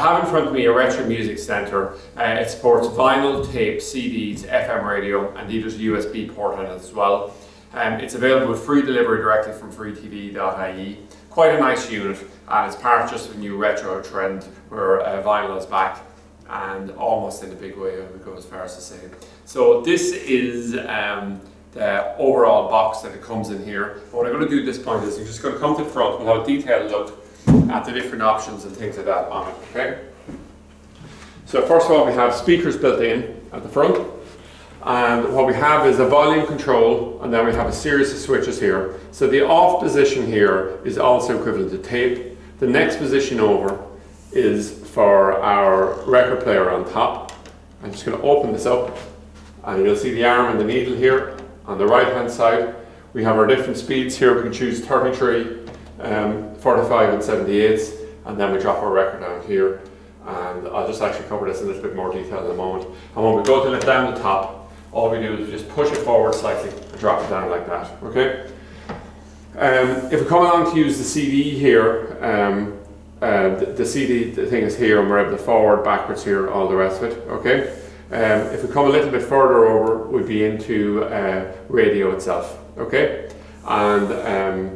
have in front of me a Retro Music Centre. It supports vinyl, tape, CDs, FM radio, and there's a USB port on it as well. It's available with free delivery directly from freetv.ie. Quite a nice unit, and it's part just of a new retro trend where vinyl is back, and almost in a big way I would go as far as to say. So this is the overall box that it comes in here. But what I'm going to do at this point is I'm just going to come to the front and how detailed it looked at the different options and things like that on it. Okay. So first of all, we have speakers built in at the front. And what we have is a volume control, and then we have a series of switches here. So the off position here is also equivalent to tape. The next position over is for our record player on top. I'm just going to open this up, and you'll see the arm and the needle here. On the right hand side, we have our different speeds here. We can choose 33, 45 and 78, and then we drop our record down here. And I'll just actually cover this in a little bit more detail in a moment. And when we go to lift down the top, all we do is just push it forward slightly and drop it down like that, okay? If we come along to use the CD here, the CD thing is here, and we're able to forward, backwards here, all the rest of it, okay? If we come a little bit further over, we'd be into radio itself, okay? And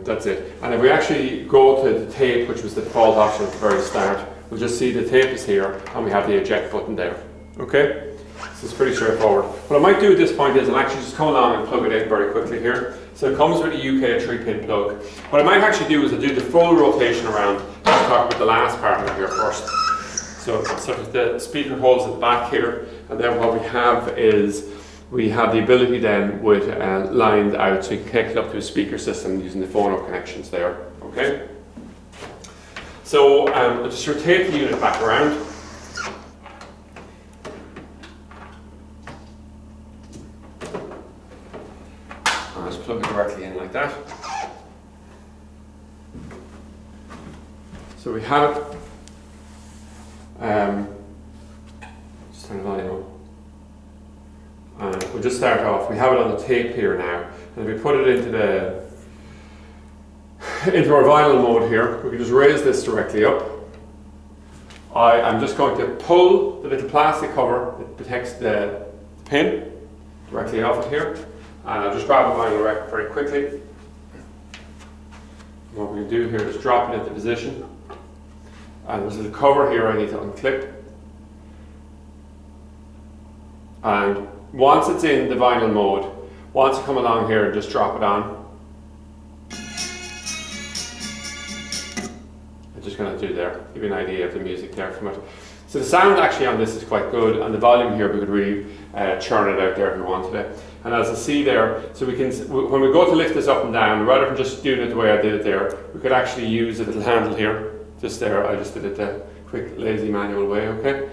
that's it. And if we actually go to the tape, which was the default option at the very start, we'll just see the tape is here, and we have the eject button there, okay? So it's pretty straightforward. What I might do at this point is I'll actually just come along and plug it in very quickly here. So it comes with a UK 3-pin plug. What I might actually do is I'll do the full rotation around and talk about the last part of here first. So the speaker holes at the back here, and then what we have is we have the ability then with lines out, so you can connect it up to a speaker system using the phono connections there, okay? So I'll just rotate the unit back around. Plug it directly in like that. So we have it. Just turn the volume on. And we'll just start off. We have it on the tape here now. And if we put it into into our vinyl mode here, we can just raise this directly up. I'm just going to pull the little plastic cover that protects the pin directly off it here. And I'll just grab a vinyl record very quickly. And what we do here is drop it into position. And there's a little cover here I need to unclip. And once it's in the vinyl mode, once you come along here and just drop it on. I'm just going to do there, give you an idea of the music there from it. So the sound actually on this is quite good, and the volume here we could really churn it out there if we wanted it. And as I see there, so we can, when we go to lift this up and down, rather than just doing it the way I did it there, we could actually use a little handle here, just there. I just did it the quick, lazy, manual way, okay?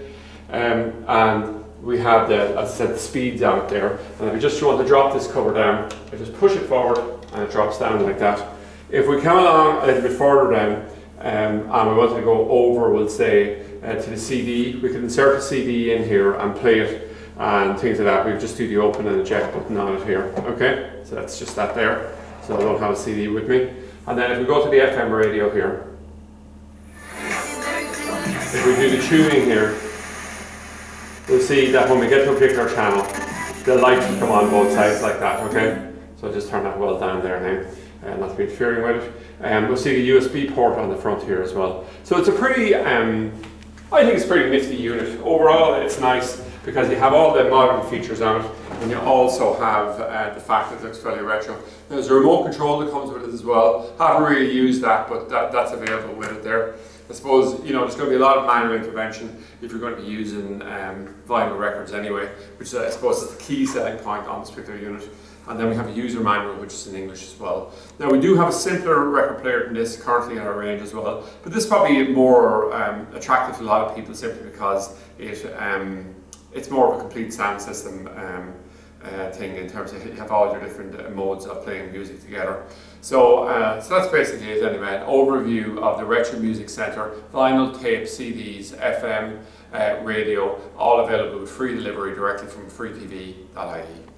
And we have the, as I said, the speeds out there. And if we just want to drop this cover down, I just push it forward and it drops down like that. If we come along a little bit further down, and we want to go over, we'll say, to the CD, we can insert the CD in here and play it and things like that. We just do the open and eject button on it here, okay? So that's just that there, so I don't have a CD with me. And then if we go to the FM radio here, if we do the tuning here, we'll see that when we get to a particular channel, the lights will come on both sides like that, okay? So I'll just turn that well down there now. Not to be interfering with it. We'll see the USB port on the front here as well. So it's a pretty, I think it's a pretty nifty unit. Overall, it's nice because you have all the modern features on it, and you also have the fact that it looks fairly retro. There's a remote control that comes with it as well. Haven't really used that, but that's available with it there. I suppose, you know, there's going to be a lot of manual intervention if you're going to be using vinyl records anyway, which I suppose is the key selling point on this particular unit. And then we have a user manual, which is in English as well. Now, we do have a simpler record player than this currently in our range as well, but this is probably more attractive to a lot of people simply because it's more of a complete sound system thing in terms of you have all your different modes of playing music together. So that's basically it anyway, an overview of the Retro Music Centre, vinyl, tape, CDs, FM, radio, all available with free delivery directly from freetv.ie.